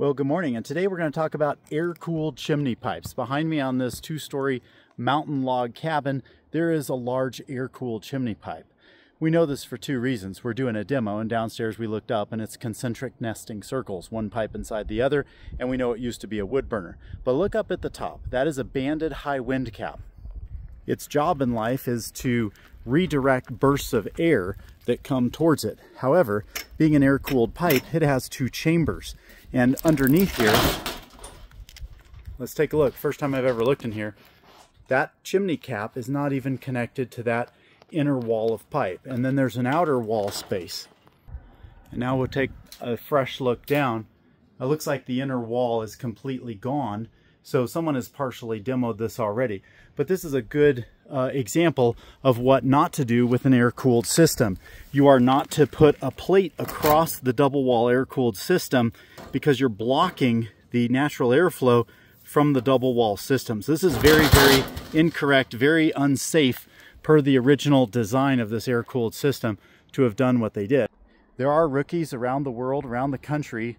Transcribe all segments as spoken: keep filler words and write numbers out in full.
Well, good morning, and today we're going to talk about air-cooled chimney pipes. Behind me on this two-story mountain log cabin, there is a large air-cooled chimney pipe. We know this for two reasons. We're doing a demo, and downstairs we looked up, and it's concentric nesting circles, one pipe inside the other, and we know it used to be a wood burner. But look up at the top. That is a banded high wind cap. Its job in life is to redirect bursts of air that come towards it. However, being an air-cooled pipe, it has two chambers. And underneath here, let's take a look. First time I've ever looked in here. That chimney cap is not even connected to that inner wall of pipe. And then there's an outer wall space. And now we'll take a fresh look down. It looks like the inner wall is completely gone. So someone has partially demoed this already, but this is a good uh, example of what not to do with an air-cooled system. You are not to put a plate across the double wall air-cooled system because you're blocking the natural airflow from the double wall systems. This is very, very incorrect, very unsafe per the original design of this air-cooled system to have done what they did. There are rookies around the world, around the country,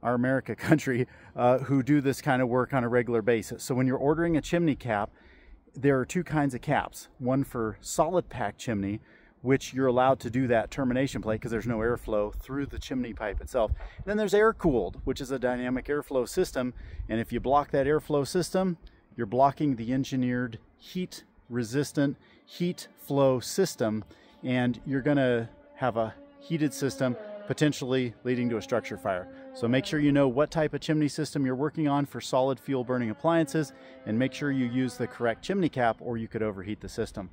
our America country, uh, who do this kind of work on a regular basis. So when you're ordering a chimney cap, there are two kinds of caps. One for solid pack chimney, which you're allowed to do that termination plate because there's no airflow through the chimney pipe itself. And then there's air cooled, which is a dynamic airflow system. And if you block that airflow system, you're blocking the engineered heat resistant heat flow system. And you're gonna have a heated system potentially leading to a structure fire. So make sure you know what type of chimney system you're working on for solid fuel burning appliances, and make sure you use the correct chimney cap or you could overheat the system.